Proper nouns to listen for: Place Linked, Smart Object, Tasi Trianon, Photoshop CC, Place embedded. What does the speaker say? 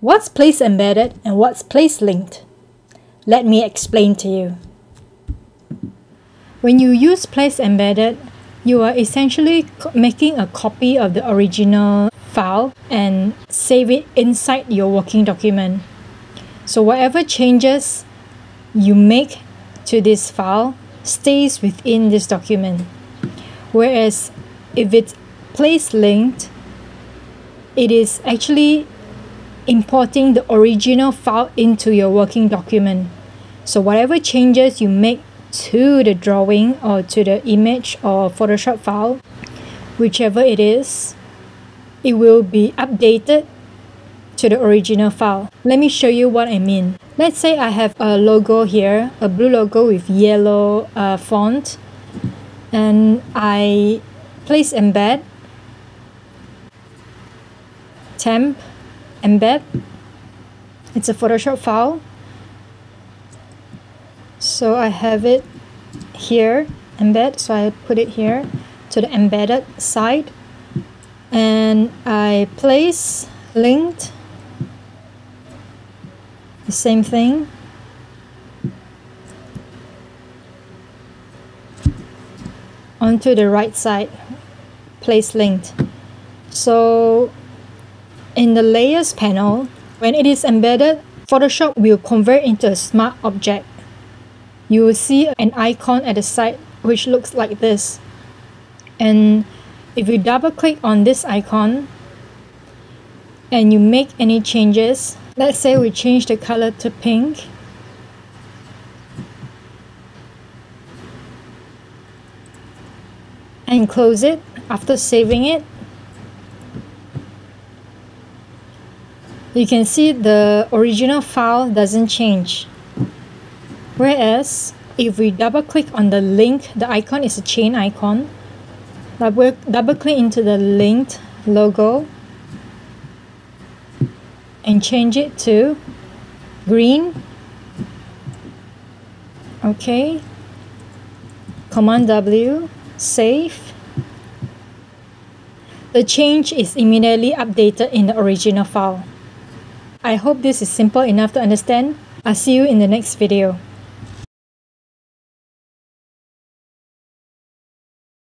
What's place embedded and what's place linked? Let me explain to you. When you use place embedded, you are essentially making a copy of the original file and save it inside your working document. So whatever changes you make to this file stays within this document. Whereas if it's place linked, it is actually importing the original file into your working document. So whatever changes you make to the drawing or to the image or Photoshop file, whichever it is, it will be updated to the original file. Let me show you what I mean. Let's say I have a logo here, a blue logo with yellow font, and I place embed, temp, embed. It's a Photoshop file. So I have it here, embed, so I put it here to the embedded side, and I place linked, the same thing. Onto the right side, place linked. So in the layers panel, when it is embedded, Photoshop will convert into a smart object. You will see an icon at the side which looks like this. And if you double click on this icon and you make any changes, let's say we change the color to pink. And close it after saving it. You can see the original file doesn't change. Whereas, if we double click on the link, the icon is a chain icon. Double click into the linked logo and change it to green. Okay. Command W, save. The change is immediately updated in the original file. I hope this is simple enough to understand. I'll see you in the next video.